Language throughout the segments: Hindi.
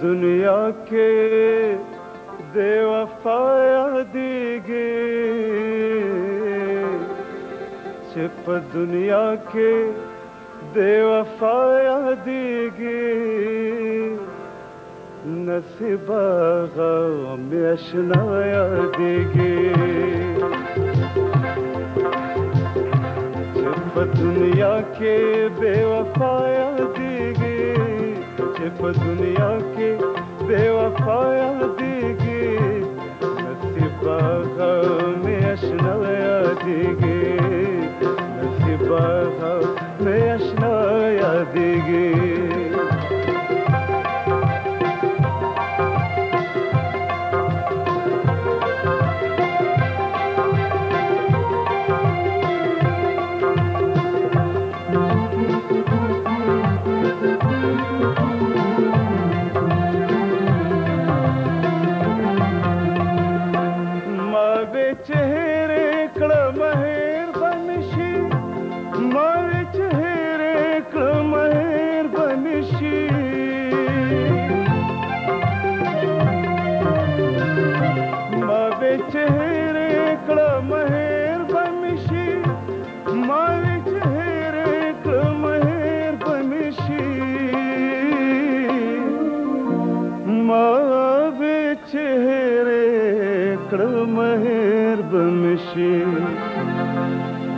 दुनिया के बेवफाया दीगे, सिर्फ दुनिया के बेवफाया दीगे। नसीबा गम अशनाया दीगे, सिर्फ दुनिया के बेवफाया दीगे, सिर्फ दुनिया के बेवफाया दीगे। नसीबा में अशनाया दीगे, नसीबा में अशनाया दीगे।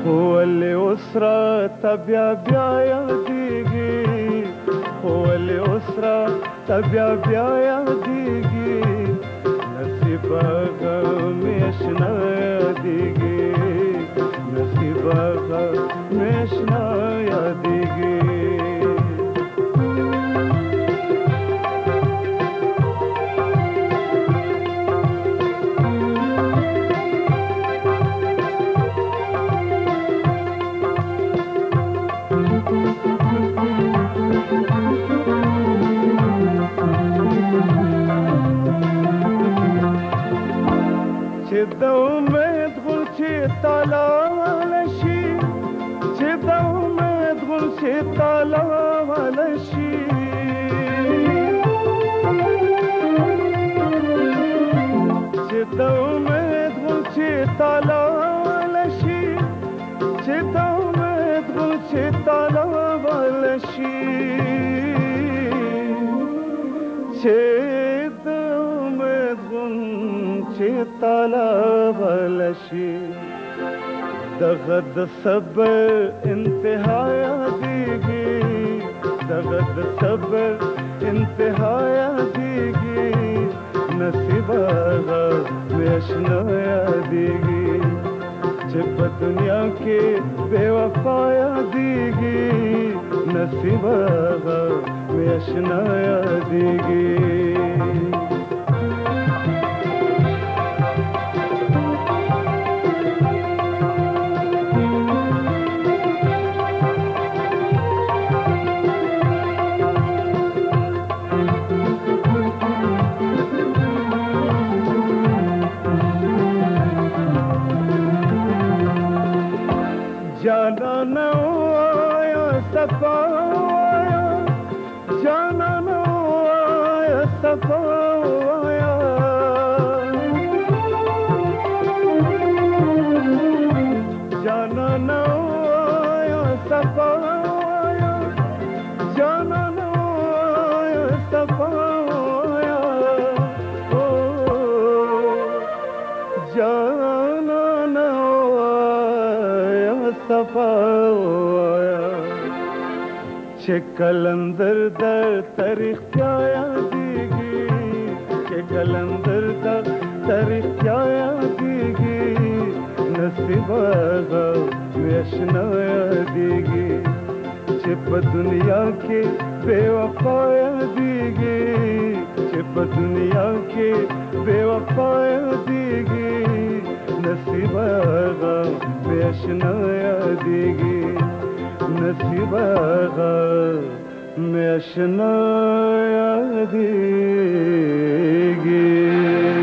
होले उसरा तब्या ब्याया दीगी, होले उसरा तब्या ब्याया दीगी। नसीबा में अशनाया दीगी, नसीबा में अशनाया दीगी। दगद सब इंतहाया दीगी, दगद सब इंतहाया दीगी। नसीबा में अशनाया दीगी, जब दुनिया के बेवफाया दीगी। नसीबा में अशनाया दीगी। कलंदर दर तरिख्याया दीगी, के कलंदर दर तरिख्याया दीगी। नसीबा में अशनाया दीगी, सिर्फ दुनिया के बेवफाया दीगी, सिर्फ दुनिया के बेवफाया दीगी। नसीबा में अशनाया दीगी, नसीबा में अशनाया दीगी।